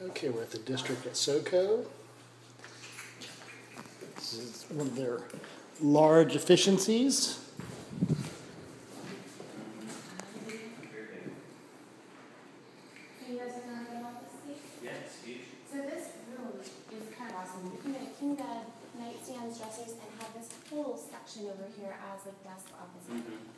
Okay, we're at the district at SOCO. This is one of their large efficiencies. Can you guys learn about this seat? Yes, huge. So this room is kind of awesome. You can make king bed, nightstands, dressers, and have this whole section over here as a desk office.